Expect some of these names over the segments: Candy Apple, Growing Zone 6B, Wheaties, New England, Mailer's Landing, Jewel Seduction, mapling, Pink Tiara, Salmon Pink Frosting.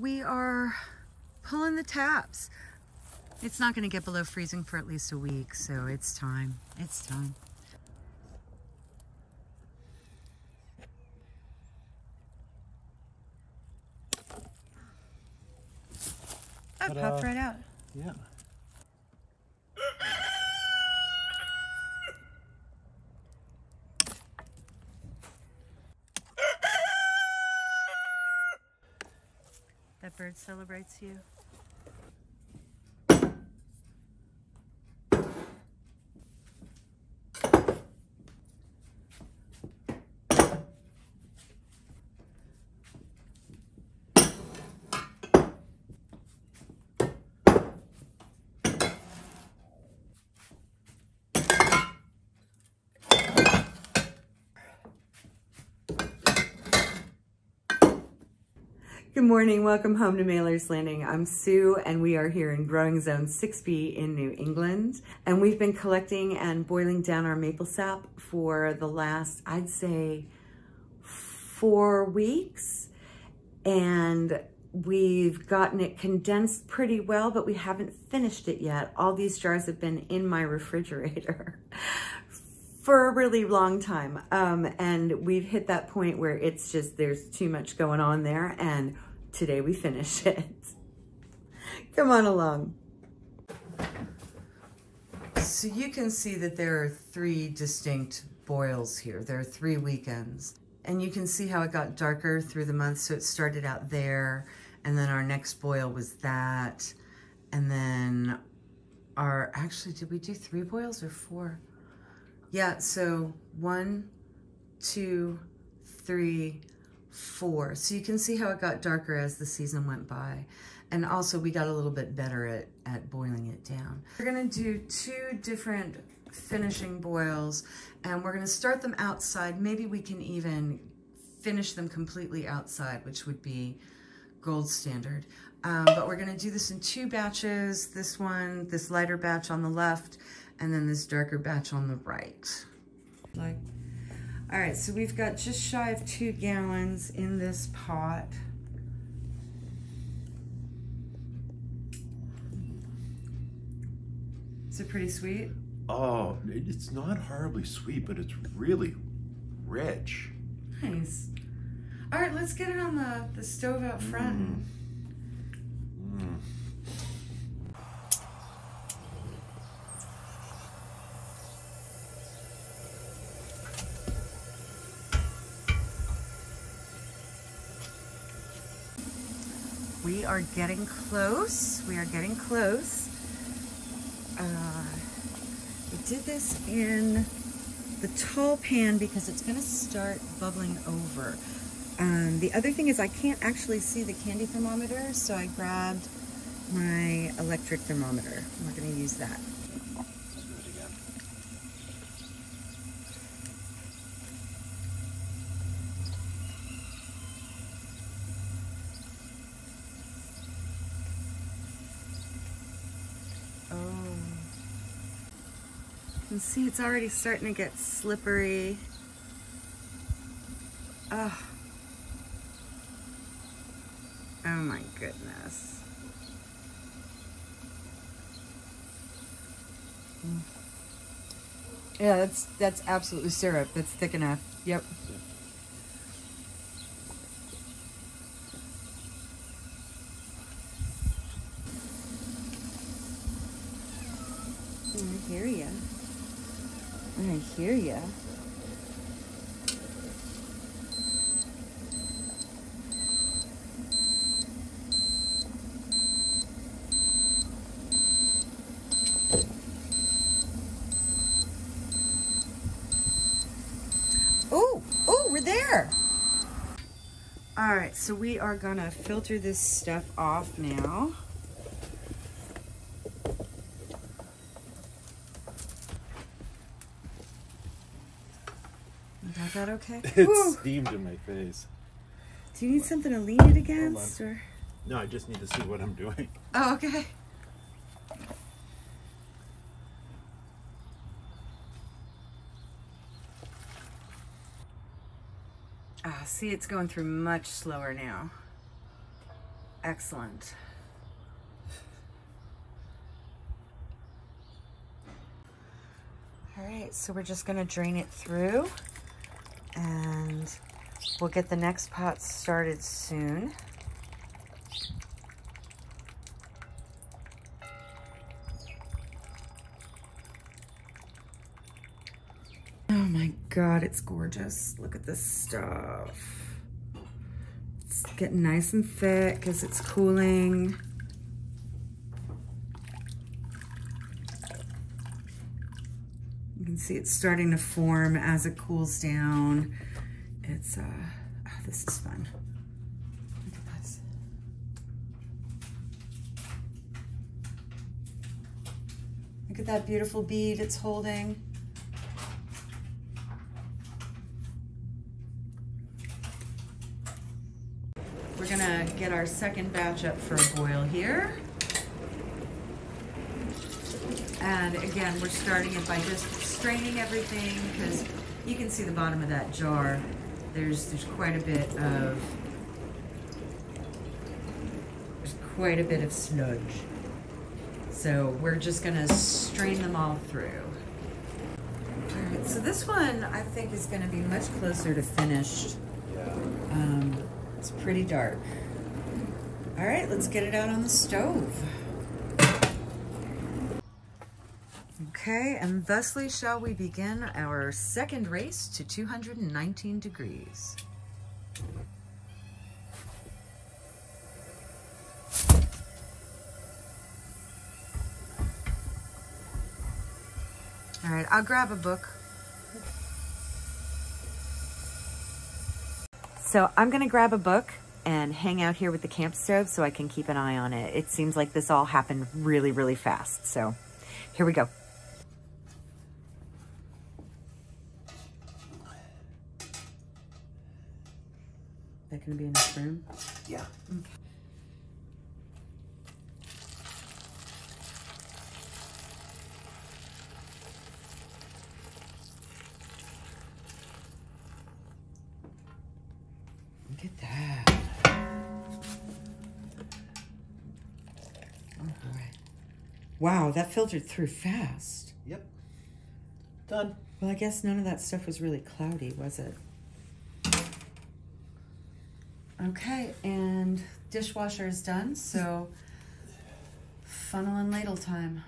We are pulling the taps. It's not going to get below freezing for at least a week, so it's time. It's time. Oh, popped right out. Yeah. That bird celebrates you. Good morning, welcome home to Mailer's Landing. I'm Sue and we are here in Growing Zone 6B in New England. And we've been collecting and boiling down our maple sap for the last, I'd say, 4 weeks. And we've gotten it condensed pretty well, but we haven't finished it yet. All these jars have been in my refrigerator for a really long time. And we've hit that point where it's just, there's too much going on there. And today we finish it. Come on along. So you can see that there are 3 distinct boils here. There are 3 weekends. And you can see how it got darker through the month. So it started out there, and then our next boil was that. And then our, actually, did we do 3 boils or 4? Yeah, so 1, 2, 3, 4. So you can see how it got darker as the season went by. And also we got a little bit better at boiling it down. We're gonna do 2 different finishing boils, and we're gonna start them outside. Maybe we can even finish them completely outside, which would be gold standard. But we're gonna do this in 2 batches. This one, this lighter batch on the left, and then this darker batch on the right. All right, so we've got just shy of 2 gallons in this pot. Is it pretty sweet? Oh, it's not horribly sweet, but it's really rich. Nice. All right, let's get it on the stove out front. We are getting close. We are getting close. We did this in the tall pan because it's going to start bubbling over. The other thing is I can't actually see the candy thermometer, so I grabbed my electric thermometer. We're going to use that. And see, it's already starting to get slippery. Oh, oh my goodness. Yeah, that's absolutely syrup. That's thick enough. Yep. I hear ya. I hear ya. Oh, we're there. All right, so we are gonna filter this stuff off now. Is that okay? It steamed in my face. Do you need something to lean it against? Or? No, I just need to see what I'm doing. Oh, okay. Ah, see, it's going through much slower now. Excellent. All right, so we're just gonna drain it through and we'll get the next pot started soon. Oh my God, it's gorgeous. Look at this stuff. It's getting nice and thick as it's cooling. You can see it's starting to form as it cools down. It's, oh, this is fun. Look at this. Look at that beautiful bead it's holding. We're gonna get our second batch up for a boil here. And again, we're starting it by just straining everything because you can see the bottom of that jar. There's quite a bit of sludge. So we're just gonna strain them all through. All right, so this one I think is gonna be much closer to finished. It's pretty dark. All right, let's get it out on the stove. Okay, and thusly shall we begin our second race to 219 degrees. All right, I'll grab a book. So I'm gonna grab a book and hang out here with the camp stove so I can keep an eye on it. It seems like this all happened really, really fast, so here we go. That gonna be in this room? Yeah. Okay. Look at that. All right. Wow, that filtered through fast. Yep. Done. Well, I guess none of that stuff was really cloudy, was it? Okay, and dishwasher is done, so funnel and ladle time.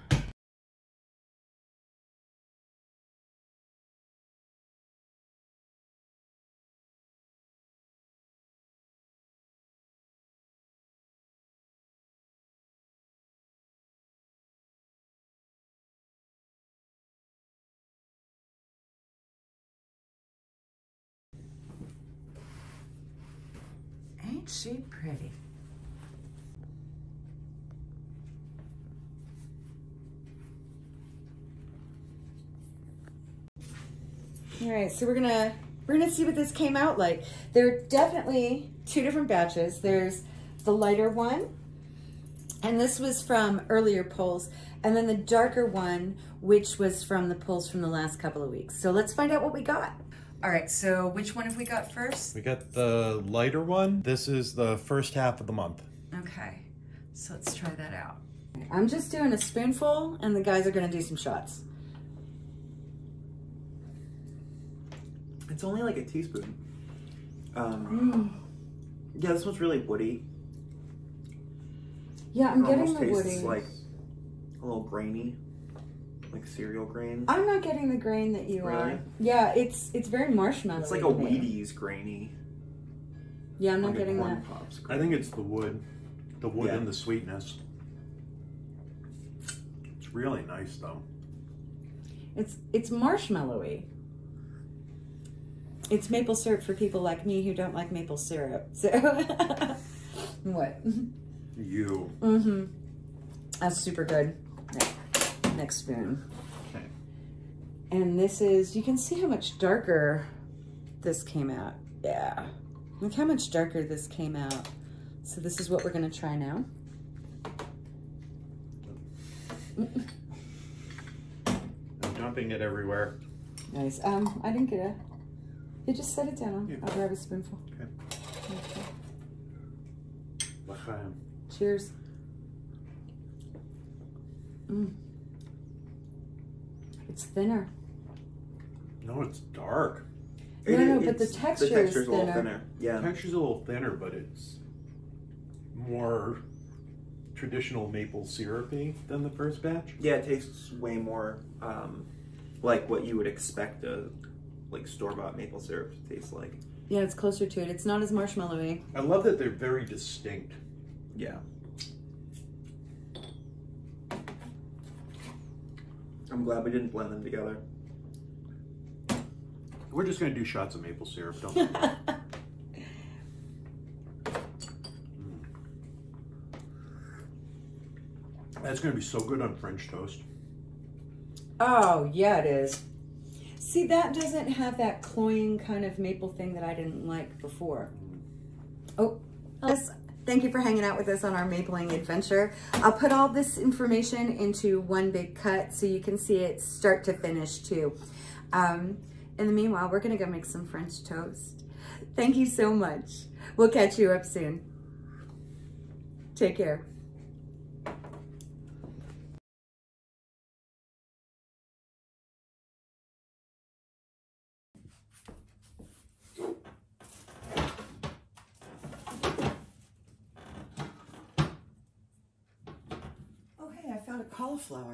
Ain't she pretty? All right, so we're gonna see what this came out like. There are definitely two different batches. There's the lighter one, and this was from earlier polls, and then the darker one, which was from the polls from the last couple of weeks. So let's find out what we got. All right, so which one have we got first? We got the lighter one. This is the first half of the month. Okay, so let's try that out. I'm just doing a spoonful and the guys are gonna do some shots. It's only like a teaspoon. Yeah, this one's really woody. Yeah, I'm getting the woody. It's like a little grainy. Like cereal grain. I'm not getting the grain that you are. Yeah, it's very marshmallow. It's like a Wheaties grainy. Yeah, I'm not getting that. I think it's the wood. The wood and the sweetness. It's really nice though. It's marshmallowy. It's maple syrup for people like me who don't like maple syrup. So what? You. Mm-hmm. That's super good. Next spoon. Okay. And this is, you can see how much darker this came out. Yeah. Look how much darker this came out. So this is what we're going to try now. I'm dumping it everywhere. Nice. I didn't get a, you just set it down. Yeah. I'll grab a spoonful. Okay. Okay. time. Cheers. Mm. It's thinner. No, it's dark. No, but the texture's a little thinner. Yeah, the texture's a little thinner, but it's more traditional maple syrupy than the first batch. Yeah, it tastes way more like what you would expect a like store-bought maple syrup to taste like. Yeah, it's closer to it. It's not as marshmallowy. I love that they're very distinct. Yeah. I'm glad we didn't blend them together. We're just gonna do shots of maple syrup, don't we? Mm. That's gonna be so good on French toast. Oh, yeah, it is. See, that doesn't have that cloying kind of maple thing that I didn't like before. Oh, yes. Thank you for hanging out with us on our mapling adventure. I'll put all this information into one big cut so you can see it start to finish too. In the meanwhile, we're gonna go make some French toast. Thank you so much. We'll catch you up soon. Take care. Cauliflower.